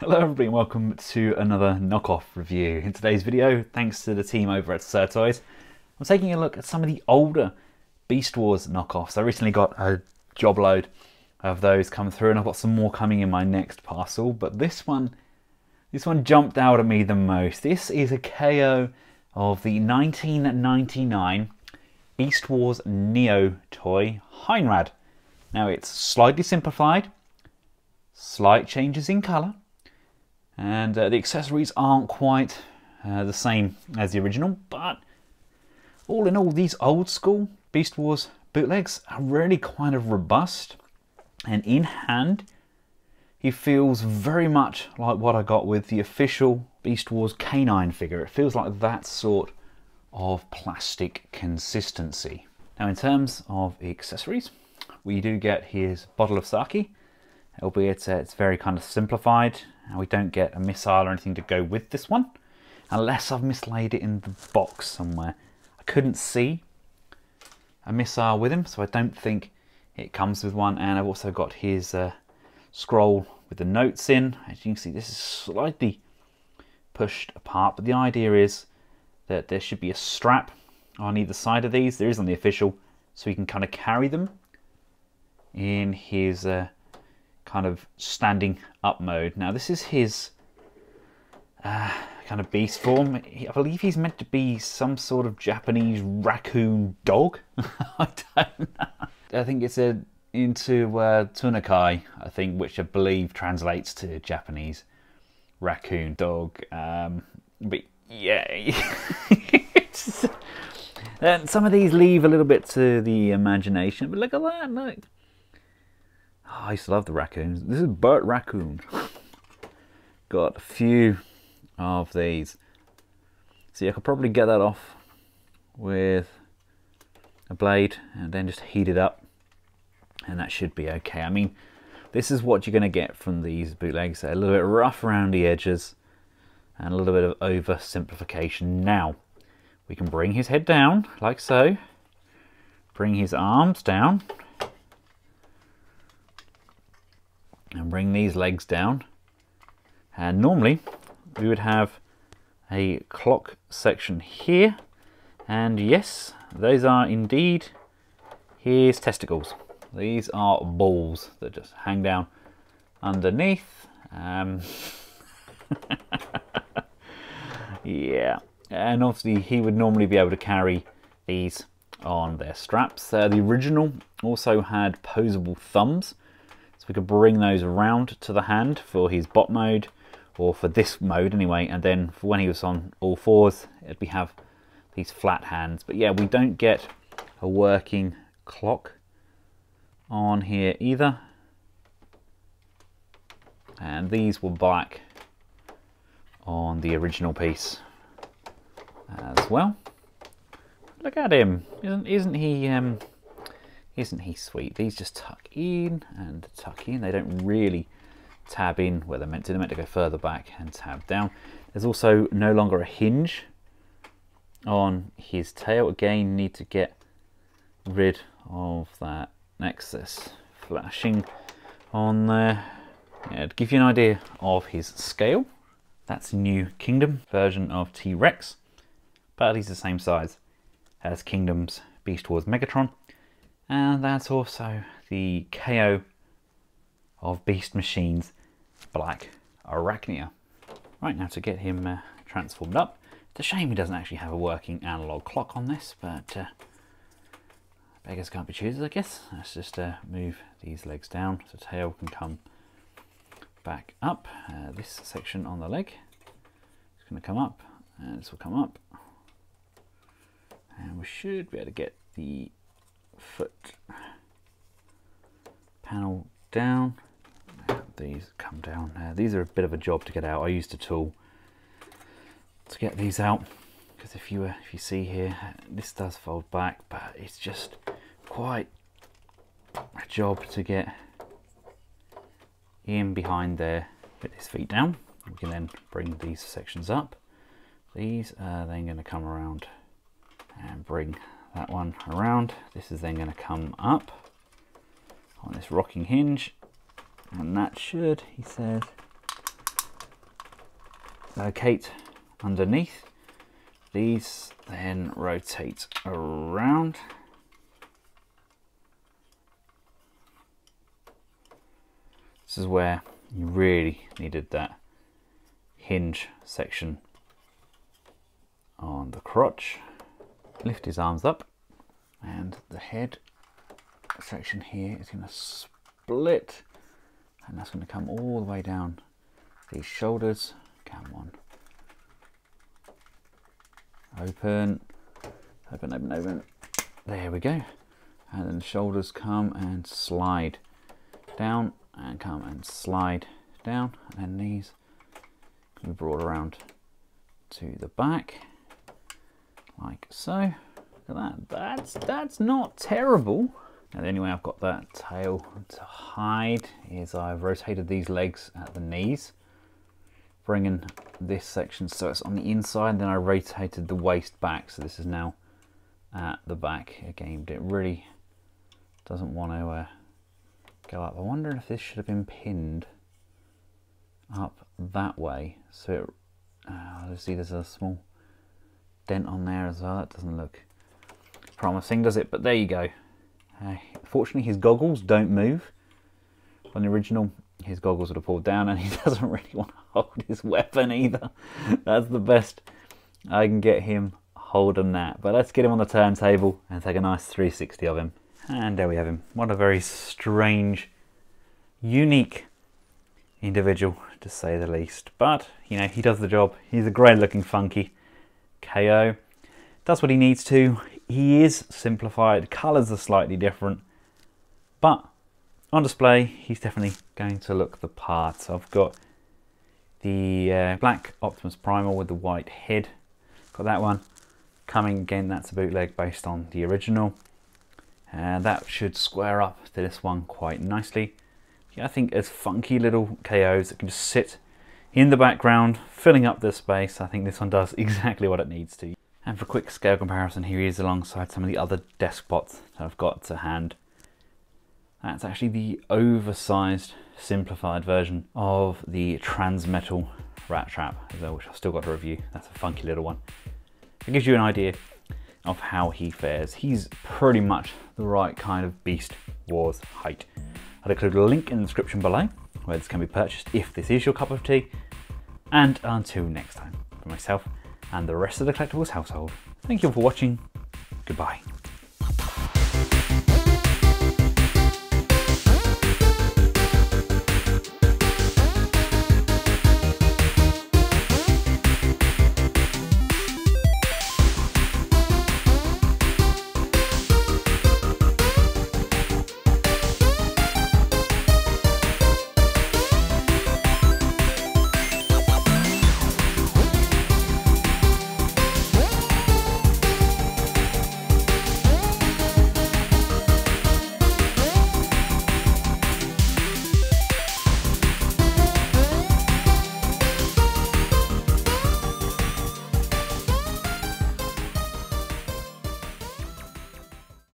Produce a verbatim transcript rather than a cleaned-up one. Hello everybody and welcome to another knockoff review. In today's video, thanks to the team over at Surtoys, I'm taking a look at some of the older Beast Wars knockoffs. I recently got a job load of those come through and I've got some more coming in my next parcel, but this one, this one jumped out at me the most. This is a K O of the nineteen ninety-nine Beast Wars Neo toy, Heinrad. Now it's slightly simplified, slight changes in colour, and uh, the accessories aren't quite uh, the same as the original, but all in all, these old school Beast Wars bootlegs are really kind of robust, and in hand he feels very much like what I got with the official Beast Wars canine figure. It feels like that sort of plastic consistency. Now in terms of accessories, we do get his bottle of sake, albeit uh, it's very kind of simplified. We don't get a missile or anything to go with this one, unless I've mislaid it in the box somewhere. I couldn't see a missile with him, so I don't think it comes with one. And I've also got his uh, scroll with the notes in. As you can see, this is slightly pushed apart, but the idea is that there should be a strap on either side of these. There is on the official, so he can kind of carry them in his uh, kind of standing up mode. Now this is his uh, kind of beast form. I believe he's meant to be some sort of Japanese raccoon dog. I don't know. I think it's a, into uh, tunakai, I think, which I believe translates to Japanese raccoon dog. Um, but yeah, it's, uh, some of these leave a little bit to the imagination, but look at that, look. Oh, I used to love the raccoons. This is Burt Raccoon. Got a few of these. See, I could probably get that off with a blade and then just heat it up, and that should be okay. I mean, this is what you're going to get from these bootlegs. They're a little bit rough around the edges and a little bit of oversimplification. Now, we can bring his head down, like so. Bring his arms down. And bring these legs down, and normally we would have a clock section here, and yes, those are indeed his testicles. These are balls that just hang down underneath. Um, yeah, and obviously he would normally be able to carry these on their straps. Uh, the original also had posable thumbs, so we could bring those around to the hand for his bot mode, or for this mode anyway, and then for when he was on all fours, we have these flat hands. But yeah, we don't get a working clock on here either. And these were black on the original piece as well. Look at him, isn't, isn't he... Um, Isn't he sweet? These just tuck in and tuck in. They don't really tab in where they're meant to. They're meant to go further back and tab down. There's also no longer a hinge on his tail. Again, need to get rid of that excess flashing on there. Yeah, to give you an idea of his scale, that's the new Kingdom version of T-Rex, but he's the same size as Kingdom's Beast Wars Megatron. And that's also the K O of Beast Machines Black Arachnia. Right, now to get him uh, transformed up. It's a shame he doesn't actually have a working analog clock on this, but uh, beggars can't be choosers, I guess. Let's just uh, move these legs down so tail can come back up. Uh, this section on the leg is going to come up, and this will come up. And we should be able to get the foot panel down. These come down. Uh, these are a bit of a job to get out. I used a tool to get these out, because if you uh, if you see here, this does fold back, but it's just quite a job to get in behind there. Put his feet down. We can then bring these sections up. These are then going to come around and bring that one around. This is then going to come up on this rocking hinge, and that should, he says, locate underneath these, then rotate around. This is where you really needed that hinge section on the crotch. Lift his arms up, and the head section here is going to split, and that's going to come all the way down these shoulders. Come on. Open, open, open, open. There we go. And then the shoulders come and slide down, and come and slide down, and knees can be brought around to the back, like so. Look at that. That's that's not terrible. Now the only way I've got that tail to hide is I've rotated these legs at the knees, bringing this section so it's on the inside, then I rotated the waist back, so this is now at the back again. But it really doesn't want to uh, go up. I wonder if this should have been pinned up that way. So it, uh, let's see, there's a small dent on there as well. That doesn't look promising, does it? But there you go. Uh, fortunately, his goggles don't move. On the original, his goggles would have pulled down, and he doesn't really want to hold his weapon either. That's the best I can get him holding that. But let's get him on the turntable and take a nice three sixty of him. And there we have him. What a very strange, unique individual, to say the least. But, you know, he does the job. He's a great looking funky K O. Does what he needs to. He is simplified. Colours are slightly different. But on display, he's definitely going to look the part. So I've got the uh, black Optimus Primal with the white head. Got that one coming again. That's a bootleg based on the original. Uh, that should square up to this one quite nicely. Yeah, I think as funky little K Os that can just sit in the background, filling up the space, I think this one does exactly what it needs to. And for a quick scale comparison, here he is alongside some of the other desk bots that I've got to hand. That's actually the oversized, simplified version of the Transmetal Rattrap, which I've still got to review. That's a funky little one. It gives you an idea of how he fares. He's pretty much the right kind of Beast Wars height. I'll include a link in the description below where this can be purchased if this is your cup of tea. And until next time, for myself and the rest of the Collectibles household, thank you all for watching. Goodbye.